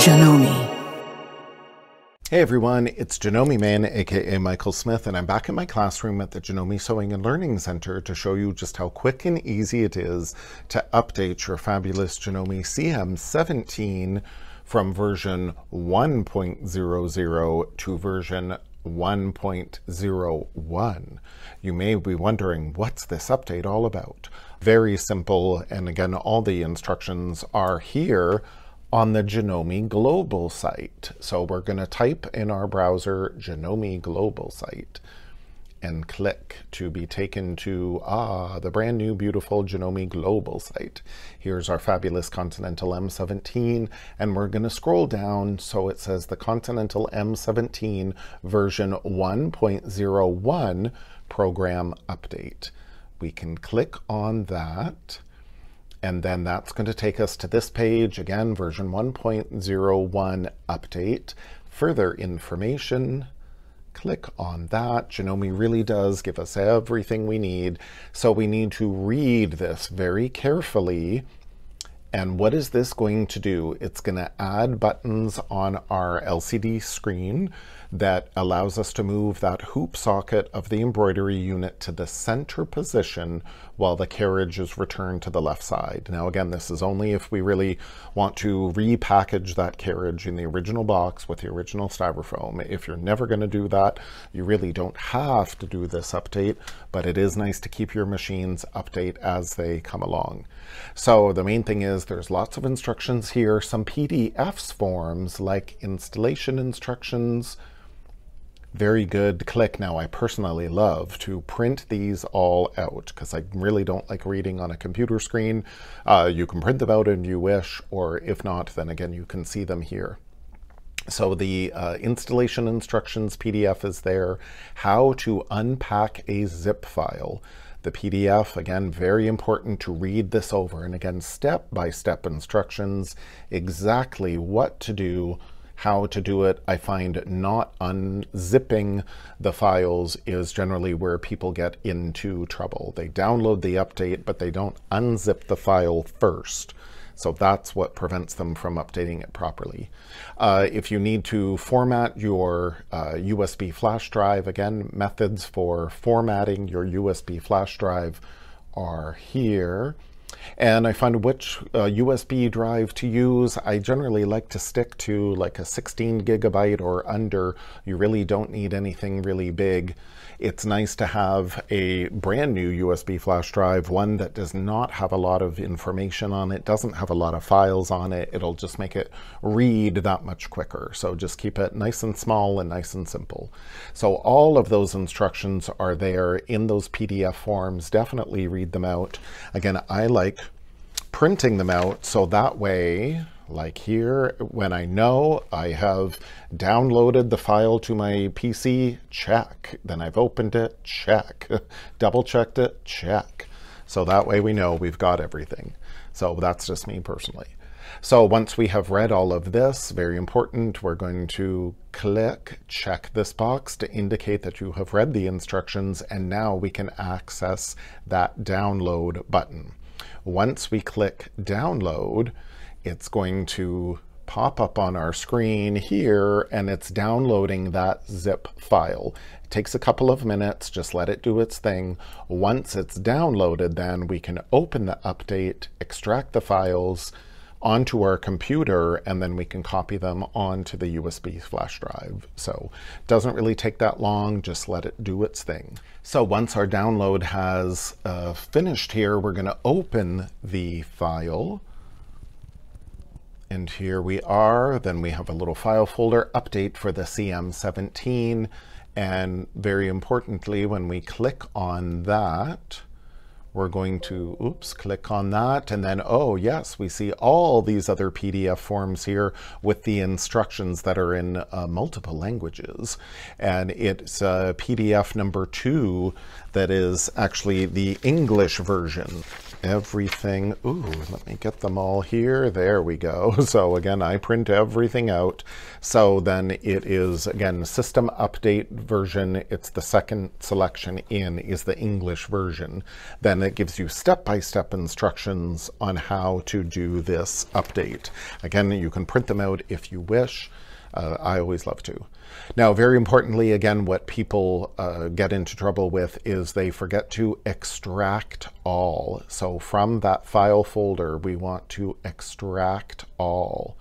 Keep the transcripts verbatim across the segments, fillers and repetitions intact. Janome. Hey everyone, it's Janome Man, aka Michael Smith, and I'm back in my classroom at the Janome Sewing and Learning Center to show you just how quick and easy it is to update your fabulous Janome C M seventeen from version one point zero zero to version one point zero one. You may be wondering, what's this update all about? Very simple, and again, all the instructions are here on the Janome Global Site. So we're going to type in our browser Janome Global Site and click to be taken to ah the brand new beautiful Janome Global Site. Here's our fabulous Continental M seventeen, and we're going to scroll down so it says the Continental M seventeen version one point zero one program update. We can click on that, and then that's going to take us to this page, again, version one point zero one update. Further information, click on that. Janome really does give us everything we need, so we need to read this very carefully. And what is this going to do? It's going to add buttons on our L C D screen that allows us to move that hoop socket of the embroidery unit to the center position while the carriage is returned to the left side. Now again, this is only if we really want to repackage that carriage in the original box with the original Styrofoam. If you're never going to do that, you really don't have to do this update, but it is nice to keep your machines update as they come along. So the main thing is there's lots of instructions here, some P D Fs forms like installation instructions. Very good. Click. Now, I personally love to print these all out because I really don't like reading on a computer screen. Uh, you can print them out if you wish, or if not, then again, you can see them here. So the uh, installation instructions P D F is there. How to unpack a zip file. The P D F, again, very important to read this over. And again, step-by-step instructions, exactly what to do, how to do it. I find not unzipping the files is generally where people get into trouble. They download the update, but they don't unzip the file first. So that's what prevents them from updating it properly. Uh, if you need to format your uh, U S B flash drive, again, methods for formatting your U S B flash drive are here. And I find which uh, U S B drive to use. I generally like to stick to like a sixteen gigabyte or under. You really don't need anything really big. It's nice to have a brand new U S B flash drive, one that does not have a lot of information on it, doesn't have a lot of files on it. It'll just make it read that much quicker. So just keep it nice and small and nice and simple. So all of those instructions are there in those P D F forms. Definitely read them out. Again, I like Like printing them out so that way, like here, when I know I have downloaded the file to my P C, check. Then I've opened it, check. Double checked it, check. So that way we know we've got everything. So that's just me personally. So once we have read all of this, very important, we're going to click check this box to indicate that you have read the instructions, and now we can access that download button. Once we click download, it's going to pop up on our screen here, and it's downloading that zip file. It takes a couple of minutes, just let it do its thing. Once it's downloaded, then we can open the update, extract the files onto our computer, and then we can copy them onto the U S B flash drive. So it doesn't really take that long, just let it do its thing. So once our download has uh, finished here, we're gonna open the file. And here we are, then we have a little file folder, update for the C M seventeen. And very importantly, when we click on that, we're going to, oops, click on that, and then, oh yes, we see all these other P D F forms here with the instructions that are in uh, multiple languages. And it's uh, P D F number two that is actually the English version. Everything, ooh, let me get them all here. There we go. So again, I print everything out. So then it is, again, system update version. It's the second selection in is the English version. Then that gives you step-by-step instructions on how to do this update. Again, you can print them out if you wish. Uh, I always love to. Now, very importantly, again, what people uh, get into trouble with is they forget to extract all. So from that file folder, we want to extract all.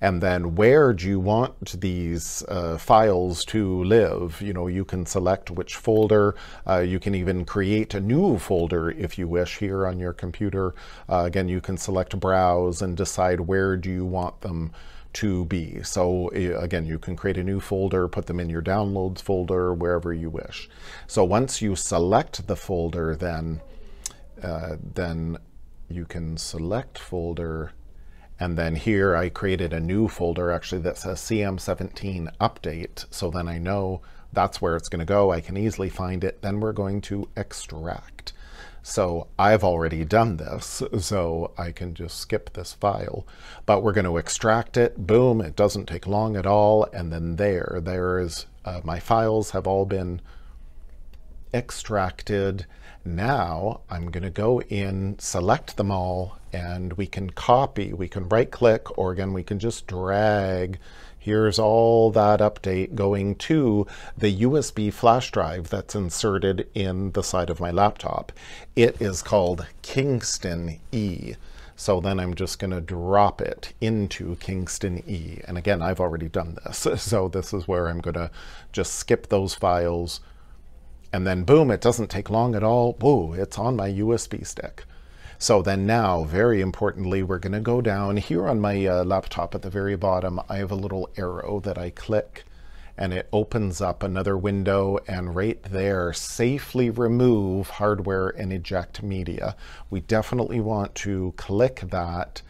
And then where do you want these uh, files to live? You know, you can select which folder. Uh, you can even create a new folder if you wish here on your computer. Uh, again, you can select browse and decide where do you want them to be. So again, you can create a new folder, put them in your downloads folder, wherever you wish. So once you select the folder, then, uh, then you can select folder. And then here I created a new folder actually that says C M seventeen update. So then I know that's where it's going to go. I can easily find it. Then we're going to extract. So I've already done this, so I can just skip this file, but we're going to extract it. Boom, it doesn't take long at all. And then there, there is, uh, my files have all been extracted. Now I'm going to go in, select them all, and we can copy, we can right click, or again, we can just drag. Here's all that update going to the U S B flash drive that's inserted in the side of my laptop. It is called Kingston E. So then I'm just going to drop it into Kingston E. And again, I've already done this. So this is where I'm going to just skip those files. And then boom, it doesn't take long at all. Whoa, it's on my U S B stick. So then now, very importantly, we're going to go down here on my uh, laptop at the very bottom. I have a little arrow that I click and it opens up another window, and right there, safely remove hardware and eject media. We definitely want to click that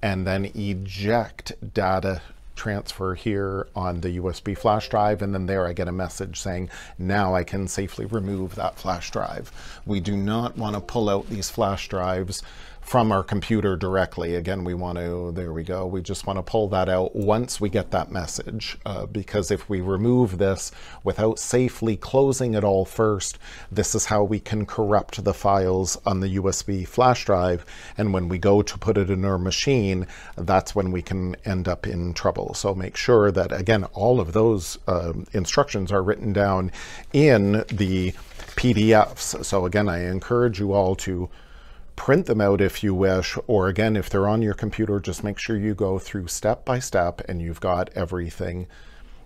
and then eject data transfer here on the U S B flash drive. And then there I get a message saying, now I can safely remove that flash drive. We do not want to pull out these flash drives from our computer directly. Again, we want to, there we go. We just want to pull that out once we get that message, uh, because if we remove this without safely closing it all first, this is how we can corrupt the files on the U S B flash drive. And when we go to put it in our machine, that's when we can end up in trouble. So make sure that, again, all of those uh, instructions are written down in the P D Fs. So again, I encourage you all to print them out if you wish, or again, if they're on your computer, just make sure you go through step by step and you've got everything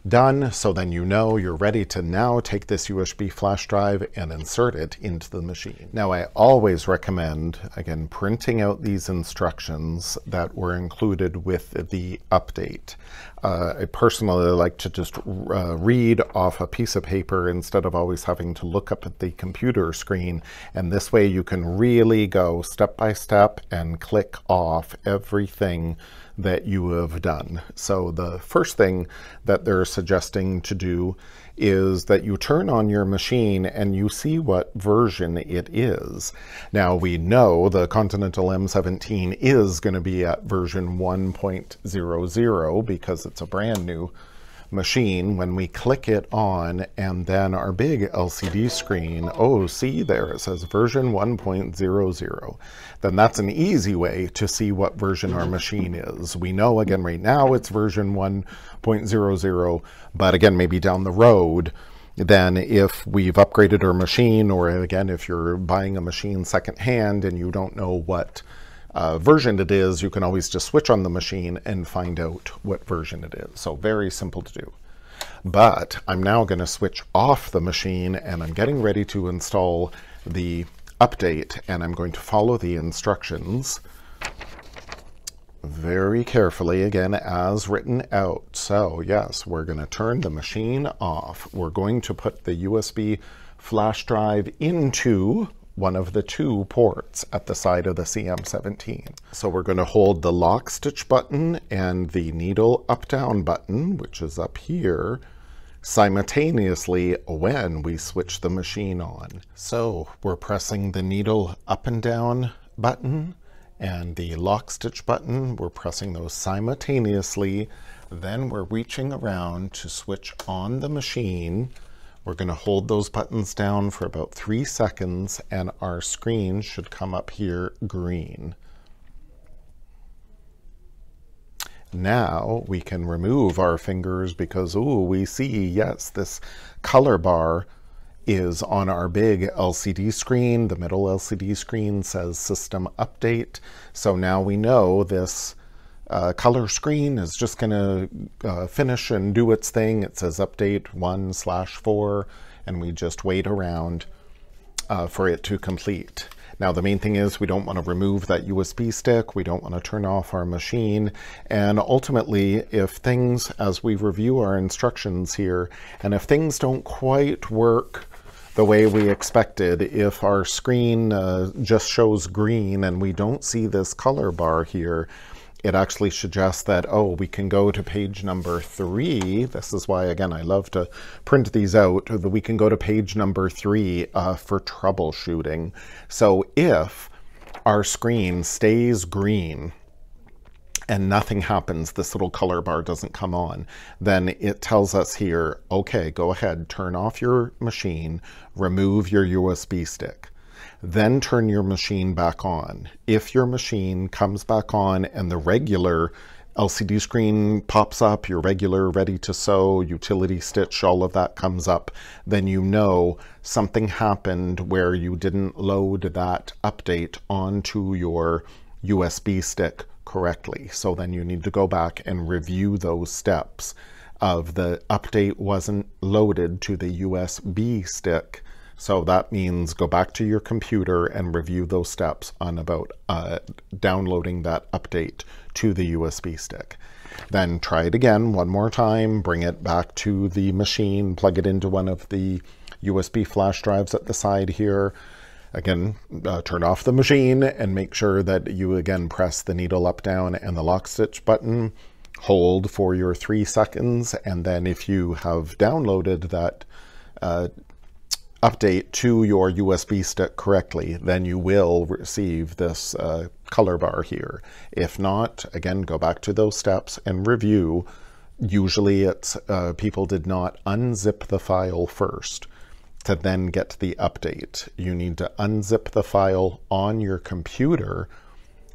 done. So then you know you're ready to now take this U S B flash drive and insert it into the machine. Now, I always recommend, again, printing out these instructions that were included with the update. Uh, I personally like to just uh, read off a piece of paper instead of always having to look up at the computer screen. And this way you can really go step by step and click off everything that you have done. So the first thing that they're suggesting to do is that you turn on your machine and you see what version it is. Now, we know the Continental M seventeen is going to be at version one point zero zero because it's a brand new machine. When we click it on and then our big L C D screen, oh, see there, it says version one point zero zero. Then that's an easy way to see what version our machine is. We know, again, right now it's version one point zero zero, but again, maybe down the road, then if we've upgraded our machine, or again, if you're buying a machine secondhand and you don't know what Uh, version it is, you can always just switch on the machine and find out what version it is. So very simple to do. But I'm now going to switch off the machine and I'm getting ready to install the update, and I'm going to follow the instructions very carefully, again, as written out. So yes, we're going to turn the machine off. We're going to put the U S B flash drive into one of the two ports at the side of the C M seventeen. So we're going to hold the lock stitch button and the needle up down button, which is up here, simultaneously when we switch the machine on. So we're pressing the needle up and down button and the lock stitch button. We're pressing those simultaneously. Then we're reaching around to switch on the machine We're going to hold those buttons down for about three seconds and our screen should come up here green. Now we can remove our fingers because, ooh, we see, yes, this color bar is on our big L C D screen. The middle L C D screen says system update. So now we know this uh, color screen is just gonna uh, finish and do its thing. It says update one slash four, and we just wait around uh, for it to complete. Now, the main thing is we don't want to remove that U S B stick. We don't want to turn off our machine. And ultimately, if things, as we review our instructions here, and if things don't quite work the way we expected, if our screen uh, just shows green and we don't see this color bar here, it actually suggests that, oh, we can go to page number three. This is why, again, I love to print these out. We can go to page number three uh, for troubleshooting. So if our screen stays green and nothing happens, this little color bar doesn't come on, then it tells us here, okay, go ahead, turn off your machine, remove your U S B stick. Then turn your machine back on. If your machine comes back on and the regular L C D screen pops up, your regular ready to sew, utility stitch, all of that comes up, then you know something happened where you didn't load that update onto your U S B stick correctly. So then you need to go back and review those steps of the update wasn't loaded to the U S B stick. So that means go back to your computer and review those steps on about uh, downloading that update to the U S B stick. Then try it again one more time, bring it back to the machine, plug it into one of the U S B flash drives at the side here. Again, uh, turn off the machine and make sure that you again press the needle up, down, and the lock stitch button. Hold for your three seconds, and then if you have downloaded that uh, update to your U S B stick correctly, then you will receive this uh, color bar here. If not, again, go back to those steps and review. Usually it's uh, people did not unzip the file first to then get the update. You need to unzip the file on your computer,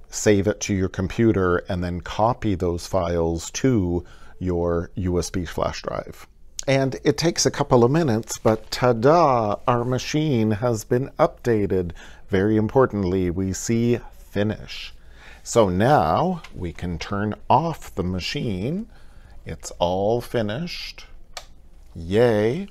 save it to your computer, and then copy those files to your U S B flash drive. And it takes a couple of minutes, but ta-da, our machine has been updated. Very importantly, we see finish. So now we can turn off the machine. It's all finished, yay.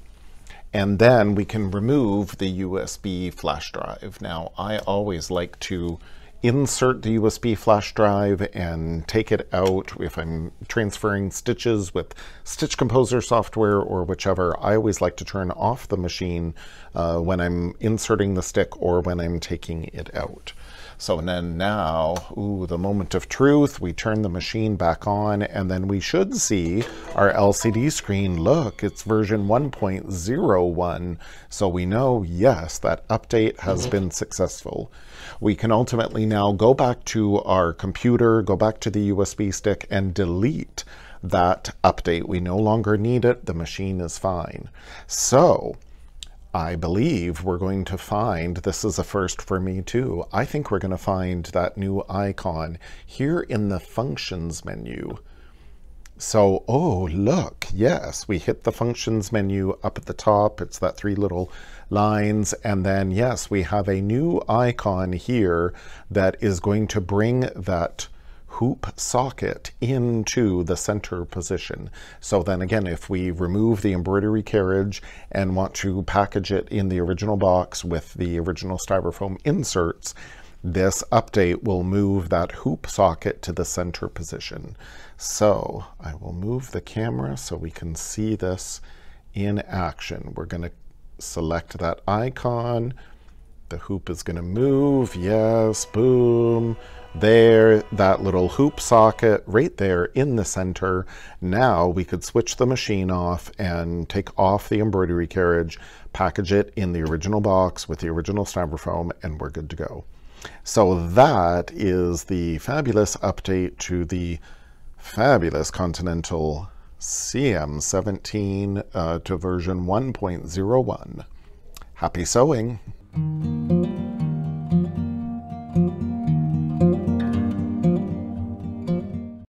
And then we can remove the U S B flash drive. Now, I always like to insert the U S B flash drive and take it out. If I'm transferring stitches with Stitch Composer software or whichever, I always like to turn off the machine uh, when I'm inserting the stick or when I'm taking it out. So and then now, ooh, the moment of truth, we turn the machine back on and then we should see our L C D screen. Look, it's version one point oh one. So we know, yes, that update has been successful. We can ultimately now go back to our computer, go back to the U S B stick and delete that update. We no longer need it. The machine is fine. So I believe we're going to find, this is a first for me too, I think we're going to find that new icon here in the functions menu. So, oh, look, yes, we hit the functions menu up at the top. It's that three little lines. And then, yes, we have a new icon here that is going to bring that hoop socket into the center position. So then again, if we remove the embroidery carriage and want to package it in the original box with the original Styrofoam inserts, this update will move that hoop socket to the center position. So I will move the camera so we can see this in action. We're going to select that icon. The hoop is going to move. Yes, boom. There, that little hoop socket right there in the center. Now we could switch the machine off and take off the embroidery carriage, package it in the original box with the original Styrofoam, and we're good to go. So that is the fabulous update to the fabulous Continental C M seventeen uh, to version one point oh one. Happy sewing!